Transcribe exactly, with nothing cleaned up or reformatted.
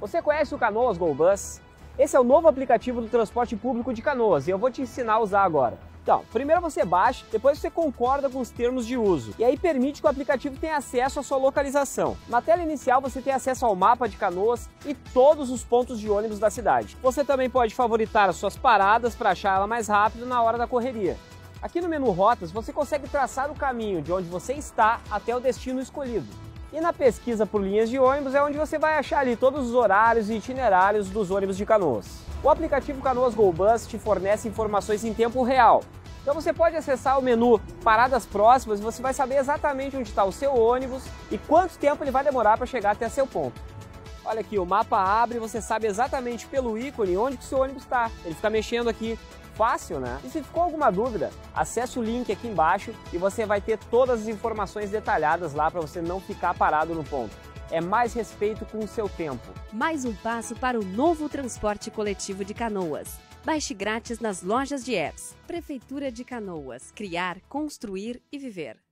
Você conhece o Canoas GoBus? Esse é o novo aplicativo do transporte público de Canoas e eu vou te ensinar a usar agora. Então, primeiro você baixa, depois você concorda com os termos de uso e aí permite que o aplicativo tenha acesso à sua localização. Na tela inicial você tem acesso ao mapa de Canoas e todos os pontos de ônibus da cidade. Você também pode favoritar as suas paradas para achar ela mais rápido na hora da correria. Aqui no menu Rotas você consegue traçar o caminho de onde você está até o destino escolhido. E na pesquisa por linhas de ônibus é onde você vai achar ali todos os horários e itinerários dos ônibus de Canoas. O aplicativo Canoas GoBus te fornece informações em tempo real. Então você pode acessar o menu Paradas Próximas e você vai saber exatamente onde está o seu ônibus e quanto tempo ele vai demorar para chegar até seu ponto. Olha aqui, o mapa abre e você sabe exatamente pelo ícone onde que seu ônibus está. Ele fica mexendo aqui. Fácil, né? E se ficou alguma dúvida, acesse o link aqui embaixo e você vai ter todas as informações detalhadas lá para você não ficar parado no ponto. É mais respeito com o seu tempo. Mais um passo para o novo transporte coletivo de Canoas. Baixe grátis nas lojas de apps. Prefeitura de Canoas. Criar, construir e viver.